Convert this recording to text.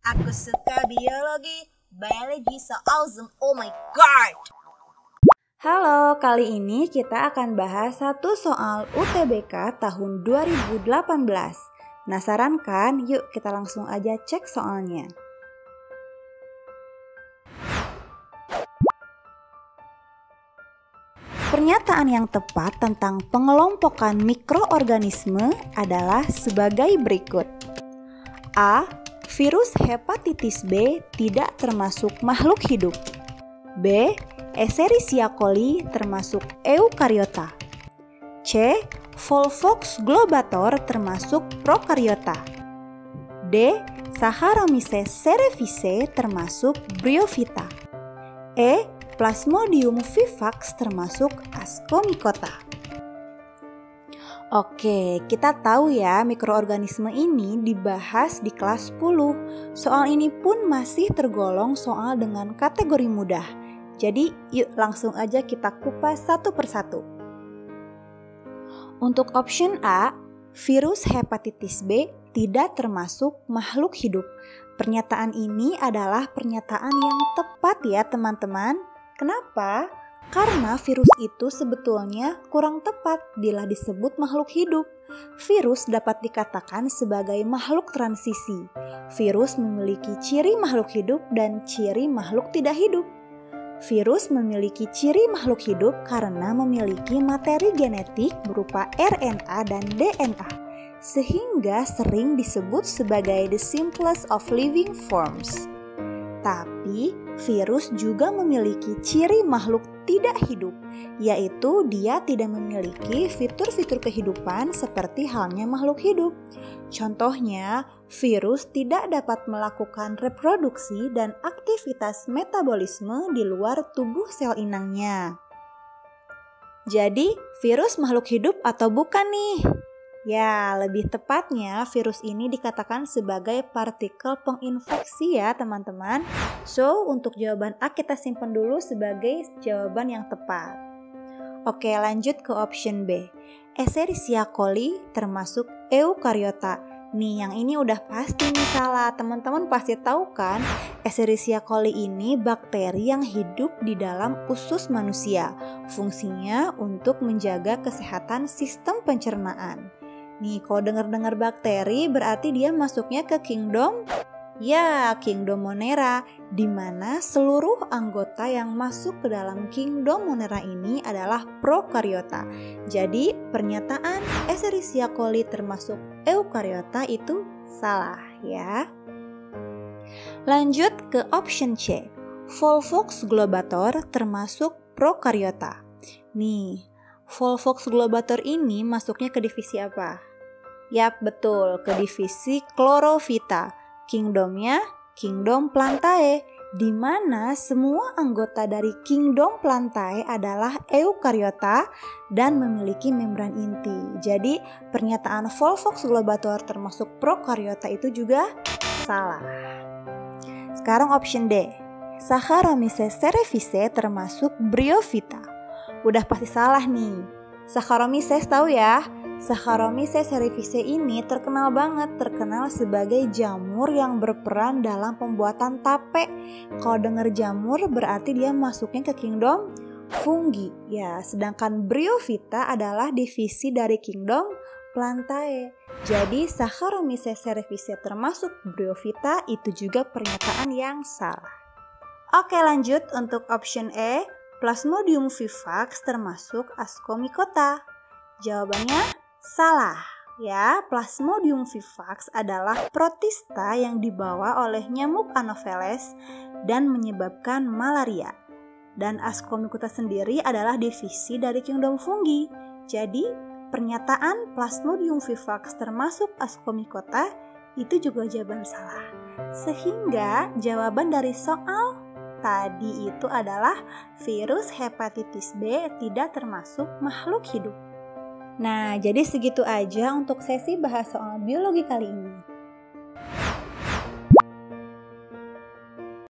Aku suka biologi. Biology so awesome. Oh my god. Halo, kali ini kita akan bahas satu soal UTBK tahun 2018. Penasaran kan? Yuk kita langsung aja cek soalnya. Pernyataan yang tepat tentang pengelompokan mikroorganisme adalah sebagai berikut. A. Virus hepatitis B tidak termasuk makhluk hidup. B. Escherichia coli termasuk eukariota. C. Volvox globator termasuk prokariota. D. Saccharomyces cerevisiae termasuk Bryophyta. E. Plasmodium vivax termasuk Ascomycota. Oke, kita tahu ya mikroorganisme ini dibahas di kelas 10. Soal ini pun masih tergolong soal dengan kategori mudah. Jadi yuk langsung aja kita kupas satu persatu. Untuk option A, virus hepatitis B tidak termasuk makhluk hidup. Pernyataan ini adalah pernyataan yang tepat ya teman-teman. Kenapa? Karena virus itu sebetulnya kurang tepat bila disebut makhluk hidup. Virus dapat dikatakan sebagai makhluk transisi. Virus memiliki ciri makhluk hidup dan ciri makhluk tidak hidup. Virus memiliki ciri makhluk hidup karena memiliki materi genetik berupa RNA dan DNA, sehingga sering disebut sebagai the simplest of living forms. Tapi, virus juga memiliki ciri makhluk tidak hidup, yaitu dia tidak memiliki fitur-fitur kehidupan seperti halnya makhluk hidup. Contohnya, virus tidak dapat melakukan reproduksi dan aktivitas metabolisme di luar tubuh sel inangnya. Jadi, virus makhluk hidup atau bukan nih? Ya, lebih tepatnya virus ini dikatakan sebagai partikel penginfeksi ya teman-teman. So, untuk jawaban A kita simpen dulu sebagai jawaban yang tepat. Oke, lanjut ke option B. Escherichia coli termasuk eukariota. Nih, yang ini udah pasti nih salah. Teman-teman pasti tahu kan, Escherichia coli ini bakteri yang hidup di dalam usus manusia. Fungsinya untuk menjaga kesehatan sistem pencernaan. Nih, kalau dengar-dengar bakteri berarti dia masuknya ke kingdom? Ya, kingdom Monera, di mana seluruh anggota yang masuk ke dalam kingdom Monera ini adalah prokariota. Jadi, pernyataan Escherichia coli termasuk eukariota itu salah ya. Lanjut ke option C. Volvox globator termasuk prokariota. Nih, Volvox globator ini masuknya ke divisi apa? Yap, betul, ke divisi Chlorophyta. Kingdomnya Kingdom Plantae, di mana semua anggota dari Kingdom Plantae adalah eukariota dan memiliki membran inti. Jadi, pernyataan Volvox globator termasuk prokariota itu juga salah. Sekarang option D. Saccharomyces cerevisiae termasuk Bryophyta. Udah pasti salah nih. Saccharomyces tahu ya? Saccharomyces cerevisiae ini terkenal sebagai jamur yang berperan dalam pembuatan tape. Kalau dengar jamur berarti dia masuknya ke kingdom fungi. Ya, sedangkan Bryophyta adalah divisi dari kingdom Plantae. Jadi Saccharomyces cerevisiae termasuk Bryophyta itu juga pernyataan yang salah. Oke, lanjut untuk option E. Plasmodium vivax termasuk Ascomycota. Jawabannya salah ya. Plasmodium vivax adalah protista yang dibawa oleh nyamuk Anopheles dan menyebabkan malaria. Dan Ascomycota sendiri adalah divisi dari kingdom fungi. Jadi, pernyataan Plasmodium vivax termasuk Ascomycota itu juga jawaban salah. Sehingga jawaban dari soal tadi itu adalah virus hepatitis B tidak termasuk makhluk hidup. Nah, jadi segitu aja untuk sesi bahas soal biologi kali ini.